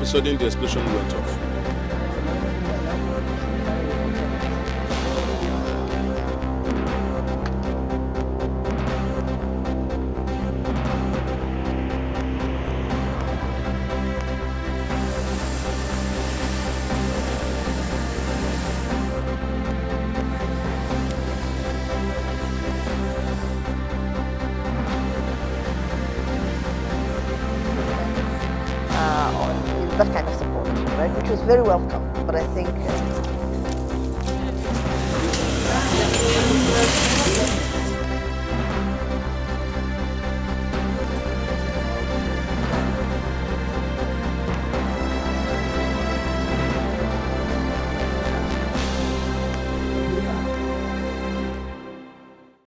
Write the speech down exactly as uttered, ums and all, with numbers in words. of a sudden the explosion went off. That kind of support, right, which was very welcome, but I think